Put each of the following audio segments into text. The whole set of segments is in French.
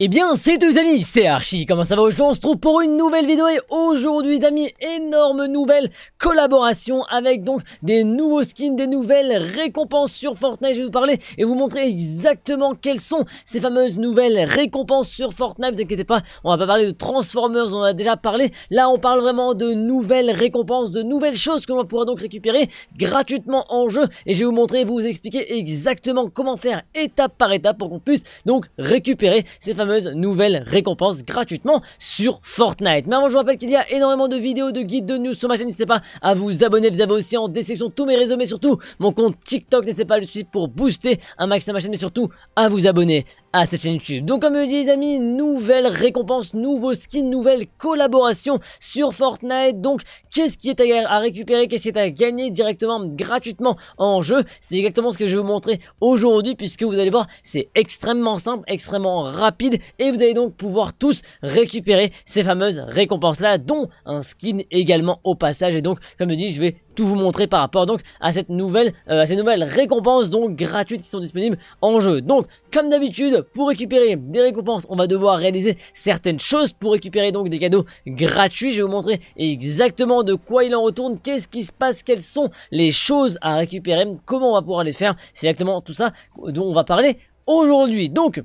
Eh bien c'est tout les amis, c'est Archie, comment ça va? Aujourd'hui on se trouve pour une nouvelle vidéo et aujourd'hui les amis, énorme nouvelle collaboration avec donc des nouveaux skins, des nouvelles récompenses sur Fortnite. Je vais vous parler et vous montrer exactement quelles sont ces fameuses nouvelles récompenses sur Fortnite. Vous inquiétez pas, on va pas parler de Transformers, on en a déjà parlé. Là on parle vraiment de nouvelles récompenses, de nouvelles choses que l'on pourra donc récupérer gratuitement en jeu. Et je vais vous montrer, vous expliquer exactement comment faire étape par étape pour qu'on puisse donc récupérer ces fameuses nouvelles récompenses gratuitement sur Fortnite. Mais avant, je vous rappelle qu'il y a énormément de vidéos, de guides, de news sur ma chaîne. N'hésitez pas à vous abonner. Vous avez aussi en description tous mes réseaux, mais surtout mon compte TikTok. N'hésitez pas à le suivre pour booster un max à ma chaîne, mais surtout à vous abonner à cette chaîne YouTube. Donc comme je dis les amis, nouvelles récompenses, nouveaux skins, nouvelles collaborations sur Fortnite. Donc qu'est-ce qui est à récupérer, qu'est-ce qui est à gagner directement, gratuitement en jeu? C'est exactement ce que je vais vous montrer aujourd'hui, puisque vous allez voir, c'est extrêmement simple, extrêmement rapide. Et vous allez donc pouvoir tous récupérer ces fameuses récompenses là, dont un skin également au passage. Et donc comme je dis, je vais tout vous montrer par rapport donc à cette nouvelle à ces nouvelles récompenses donc gratuites qui sont disponibles en jeu. Donc comme d'habitude, pour récupérer des récompenses, on va devoir réaliser certaines choses pour récupérer donc des cadeaux gratuits. Je vais vous montrer exactement de quoi il en retourne, qu'est-ce qui se passe, quelles sont les choses à récupérer, comment on va pouvoir les faire. C'est exactement tout ça dont on va parler aujourd'hui. Donc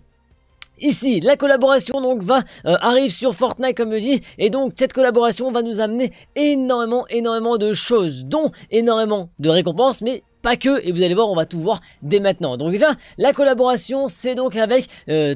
ici, la collaboration donc va arrive sur Fortnite comme je dis, et donc cette collaboration va nous amener énormément de choses, dont énormément de récompenses, mais pas que, et vous allez voir, on va tout voir dès maintenant. Donc déjà, la collaboration, c'est donc avec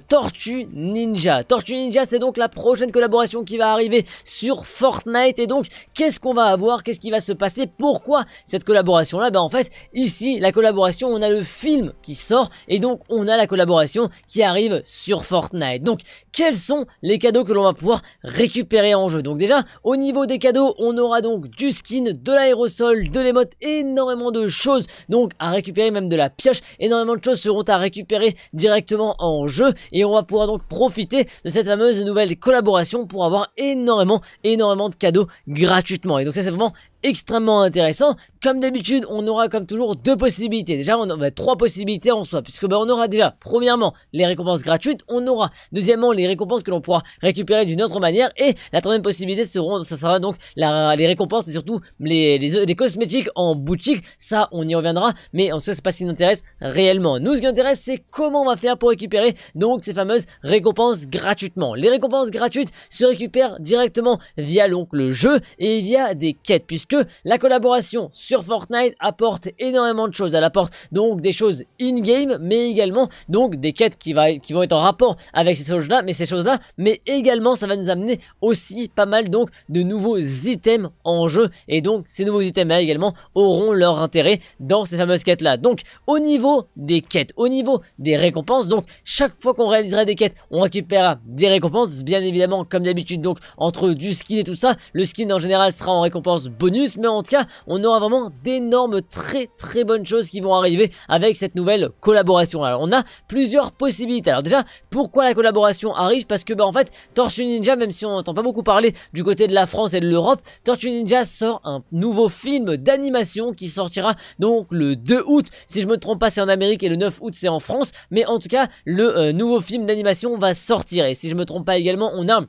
Tortue Ninja. Tortue Ninja, c'est donc la prochaine collaboration qui va arriver sur Fortnite. Et donc, qu'est-ce qu'on va avoir? Qu'est-ce qui va se passer? Pourquoi cette collaboration-là? Ben en fait, ici, la collaboration, on a le film qui sort, et donc on a la collaboration qui arrive sur Fortnite. Donc, quels sont les cadeaux que l'on va pouvoir récupérer en jeu? Donc déjà, au niveau des cadeaux, on aura donc du skin, de l'aérosol, de l'émote, énormément de choses donc à récupérer, même de la pioche. Énormément de choses seront à récupérer directement en jeu, et on va pouvoir donc profiter de cette fameuse nouvelle collaboration pour avoir énormément de cadeaux gratuitement. Et donc ça, c'est vraiment extrêmement intéressant. Comme d'habitude, on aura comme toujours deux possibilités. Déjà, on a trois possibilités en soi, puisque on aura déjà premièrement les récompenses gratuites, on aura deuxièmement les récompenses que l'on pourra récupérer d'une autre manière, et la troisième possibilité sera donc les récompenses et surtout les cosmétiques en boutique. Ça, on y reviendra, mais en soi, c'est pas ce qui nous intéresse réellement. Nous, ce qui nous intéresse, c'est comment on va faire pour récupérer donc ces fameuses récompenses gratuitement. Les récompenses gratuites se récupèrent directement via donc le jeu et via des quêtes, puisque la collaboration sur Fortnite apporte énormément de choses. Elle apporte donc des choses in-game, mais également donc des quêtes qui vont être en rapport avec ces choses-là, mais également ça va nous amener aussi pas mal donc de nouveaux items en jeu, et donc ces nouveaux items-là également auront leur intérêt dans ces fameuses quêtes-là. Donc au niveau des quêtes, au niveau des récompenses, donc chaque fois qu'on réalisera des quêtes, on récupérera des récompenses, bien évidemment, comme d'habitude, donc entre du skin et tout ça. Le skin en général sera en récompense bonus, mais en tout cas, on aura vraiment d'énormes, très bonnes choses qui vont arriver avec cette nouvelle collaboration. Alors, on a plusieurs possibilités. Alors déjà, pourquoi la collaboration arrive? Parce que, en fait, Tortue Ninja, même si on n'entend pas beaucoup parler du côté de la France et de l'Europe, Tortue Ninja sort un nouveau film d'animation qui sortira donc le 2 août. Si je me trompe pas, c'est en Amérique, et le 9 août, c'est en France. Mais en tout cas, le nouveau film d'animation va sortir. Et si je me trompe pas également, on a...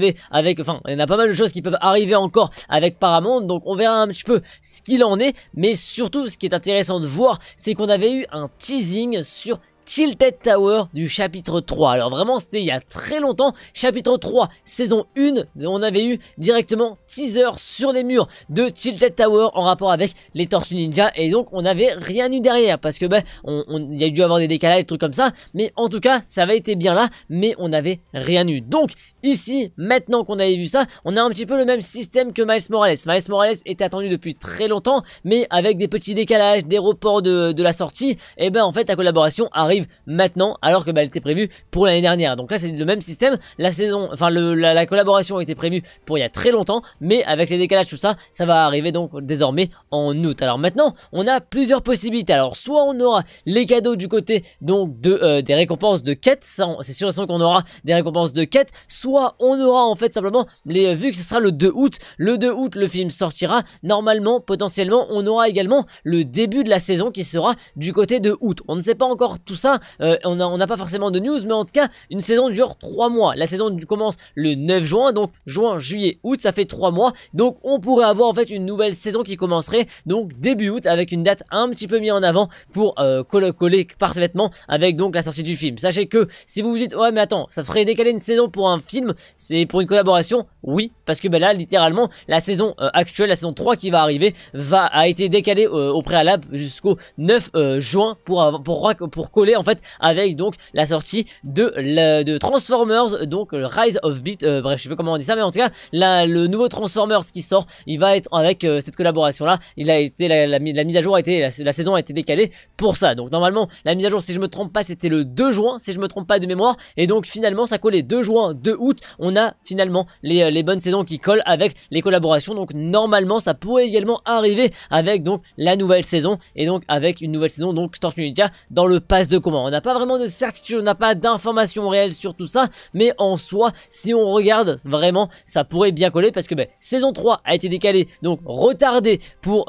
il y en a pas mal de choses qui peuvent arriver encore avec Paramount, donc on verra un petit peu ce qu'il en est. Mais surtout, ce qui est intéressant de voir, c'est qu'on avait eu un teasing sur Tilted Tower du chapitre 3. Alors vraiment, c'était il y a très longtemps, chapitre 3 saison 1, on avait eu directement teaser sur les murs de Tilted Tower en rapport avec les Tortues Ninja, et donc on n'avait rien eu derrière parce que ben il y a dû avoir des décalages, des trucs comme ça, mais en tout cas ça avait été bien là, mais on n'avait rien eu. Donc ici, maintenant qu'on avait vu ça, on a un petit peu le même système que Miles Morales. Miles Morales était attendu depuis très longtemps, mais avec des petits décalages, des reports de la sortie, et ben en fait la collaboration arrive maintenant, alors que elle était prévue pour l'année dernière. Donc là, c'est le même système. La saison, la collaboration était prévue pour il y a très longtemps, mais avec les décalages, tout ça, ça va arriver donc désormais en août. Alors maintenant, on a plusieurs possibilités. Alors soit on aura les cadeaux du côté donc des récompenses de quête, c'est sûr et certain qu'on aura des récompenses de quête. Soit on aura en fait simplement vu que ce sera le 2 août. Le 2 août, le film sortira. Normalement, potentiellement, on aura également le début de la saison qui sera du côté de août. On ne sait pas encore tout ça. ça. On n'a pas forcément de news, mais en tout cas, une saison dure 3 mois. La saison commence le 9 juin, donc juin, juillet, août, ça fait 3 mois. Donc on pourrait avoir en fait une nouvelle saison qui commencerait donc début août avec une date un petit peu mise en avant pour coller parfaitement avec donc la sortie du film. Sachez que si vous vous dites ouais mais attends, ça ferait décaler une saison pour un film, c'est pour une collaboration, oui, parce que ben là littéralement la saison actuelle, la saison 3 qui va arriver a été décalée au préalable jusqu'au 9 juin pour coller en fait avec donc la sortie de Transformers, donc le Rise of Beat, bref je sais pas comment on dit ça, mais en tout cas le nouveau Transformers qui sort, il va être avec cette collaboration là. Il a été la mise à jour a été la saison a été décalée pour ça. Donc normalement la mise à jour, si je me trompe pas, c'était le 2 juin si je me trompe pas de mémoire, et donc finalement ça collait 2 juin 2 août. On a finalement les bonnes saisons qui collent avec les collaborations, donc normalement ça pourrait également arriver avec donc la nouvelle saison et donc avec une nouvelle saison donc Tortue Ninja dans le pass de commande. On n'a pas vraiment de certitude, on n'a pas d'informations réelles sur tout ça, mais en soi si on regarde vraiment ça pourrait bien coller parce que ben, saison 3 a été décalée, donc retardée pour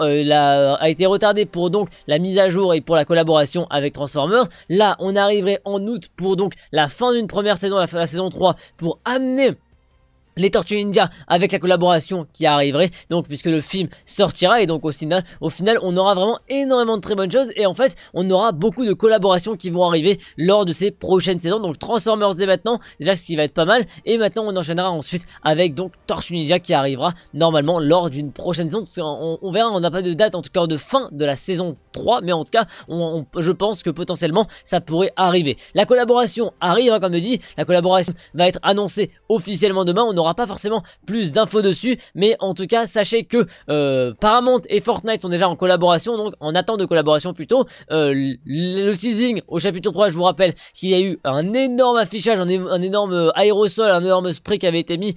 donc la mise à jour et pour la collaboration avec Transformers. Là on arriverait en août pour donc la fin d'une première saison, la saison 3, pour amener les Tortues Ninja avec la collaboration qui arriverait, donc puisque le film sortira, et donc au final on aura vraiment énormément de très bonnes choses, et en fait on aura beaucoup de collaborations qui vont arriver lors de ces prochaines saisons. Donc Transformers dès maintenant, déjà ce qui va être pas mal, et maintenant on enchaînera ensuite avec donc Tortues Ninja qui arrivera normalement lors d'une prochaine saison. On verra, on n'a pas de date en tout cas de fin de la saison 3, mais en tout cas je pense que potentiellement ça pourrait arriver. La collaboration arrive, hein, comme je dis, la collaboration va être annoncée officiellement demain, on aura pas forcément plus d'infos dessus, mais en tout cas sachez que Paramount et Fortnite sont déjà en collaboration, donc en attente de collaboration plutôt. Le teasing au chapitre 3, je vous rappelle qu'il y a eu un énorme affichage, un énorme aérosol, un énorme spray qui avait été mis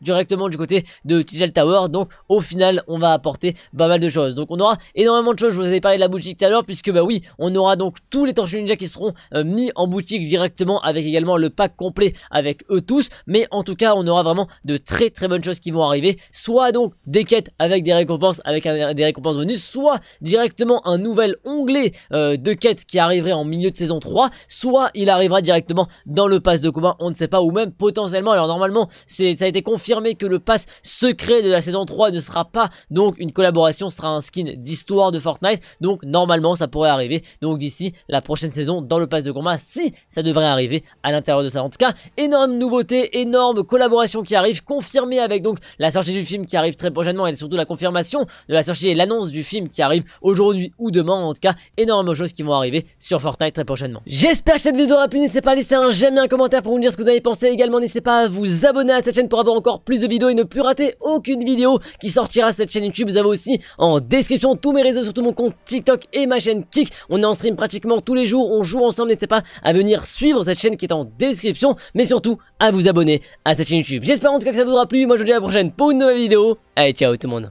directement du côté de Tilted Tower, donc au final on va apporter pas mal de choses, donc on aura énormément de choses. Je vous avais parlé de la boutique tout à l'heure, puisque bah oui, on aura donc tous les Tortues Ninja qui seront mis en boutique directement, avec également le pack complet avec eux tous, mais en tout cas on aura vraiment de très très bonnes choses qui vont arriver, soit donc des quêtes avec des récompenses, des récompenses bonus, soit directement un nouvel onglet de quêtes qui arriverait en milieu de saison 3, soit il arrivera directement dans le pass de combat, on ne sait pas, ou même potentiellement, alors normalement ça a été confirmé que le pass secret de la saison 3 ne sera pas donc une collaboration, sera un skin d'histoire de Fortnite, donc normalement ça pourrait arriver donc d'ici la prochaine saison dans le pass de combat, si ça devrait arriver à l'intérieur de ça. En tout cas énorme nouveauté, énorme collaboration qui arrive, confirmée avec donc la sortie du film qui arrive très prochainement, et surtout la confirmation de la sortie et l'annonce du film qui arrive aujourd'hui ou demain. En tout cas énormément de choses qui vont arriver sur Fortnite très prochainement. J'espère que cette vidéo aura plu, n'hésitez pas à laisser un j'aime et un commentaire pour nous dire ce que vous avez pensé, également n'hésitez pas à vous abonner à cette chaîne pour avoir encore plus de vidéos et ne plus rater aucune vidéo qui sortira sur cette chaîne YouTube. Vous avez aussi en description tous mes réseaux, surtout mon compte TikTok et ma chaîne Kick, on est en stream pratiquement tous les jours, on joue ensemble, n'hésitez pas à venir suivre cette chaîne qui est en description, mais surtout à vous abonner à cette chaîne YouTube. J'espère en tout cas que ça vous aura plu, moi je vous dis à la prochaine pour une nouvelle vidéo. Allez ciao tout le monde.